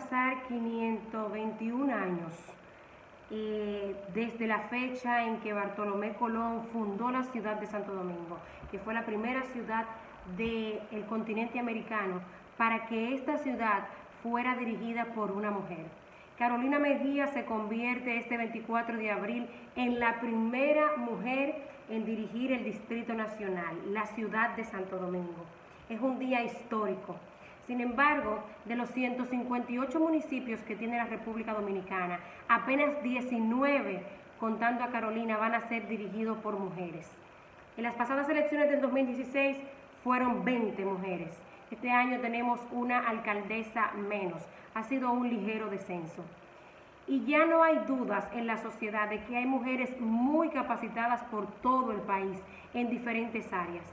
pasar 521 años desde la fecha en que Bartolomé Colón fundó la ciudad de Santo Domingo, que fue la primera ciudad del continente americano, para que esta ciudad fuera dirigida por una mujer. Carolina Mejía se convierte este 24 de abril en la primera mujer en dirigir el Distrito Nacional, la ciudad de Santo Domingo. Es un día histórico. Sin embargo, de los 158 municipios que tiene la República Dominicana, apenas 19, contando a Carolina, van a ser dirigidos por mujeres. En las pasadas elecciones del 2016 fueron 20 mujeres. Este año tenemos una alcaldesa menos. Ha sido un ligero descenso. Y ya no hay dudas en la sociedad de que hay mujeres muy capacitadas por todo el país, en diferentes áreas.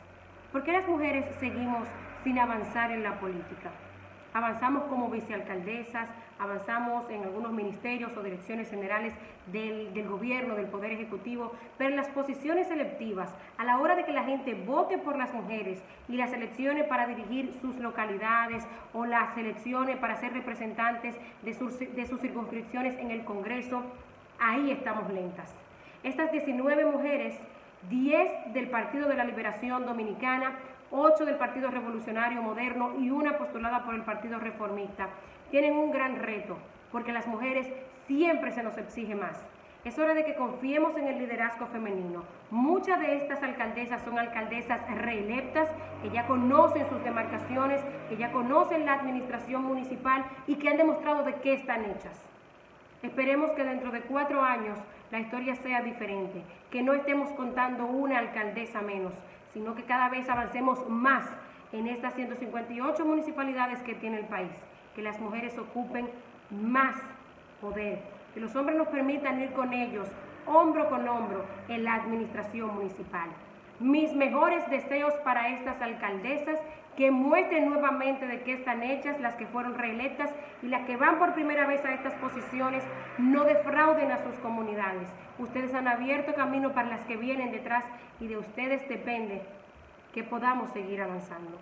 ¿Por qué las mujeres seguimos sin avanzar en la política? Avanzamos como vicealcaldesas, avanzamos en algunos ministerios o direcciones generales del gobierno, del Poder Ejecutivo, pero en las posiciones electivas, a la hora de que la gente vote por las mujeres y las elecciones para dirigir sus localidades o las elecciones para ser representantes de sus circunscripciones en el Congreso, ahí estamos lentas. Estas 19 mujeres, 10 del Partido de la Liberación Dominicana, 8 del Partido Revolucionario Moderno y una postulada por el Partido Reformista, tienen un gran reto, porque las mujeres siempre se nos exige más. Es hora de que confiemos en el liderazgo femenino. Muchas de estas alcaldesas son alcaldesas reelectas, que ya conocen sus demarcaciones, que ya conocen la administración municipal y que han demostrado de qué están hechas. Esperemos que dentro de 4 años la historia sea diferente, que no estemos contando una alcaldesa menos, sino que cada vez avancemos más en estas 158 municipalidades que tiene el país, que las mujeres ocupen más poder, que los hombres nos permitan ir con ellos, hombro con hombro, en la administración municipal. Mis mejores deseos para estas alcaldesas, que muestren nuevamente de qué están hechas, las que fueron reelectas y las que van por primera vez a estas posiciones, no defrauden a sus comunidades. Ustedes han abierto camino para las que vienen detrás y de ustedes depende que podamos seguir avanzando.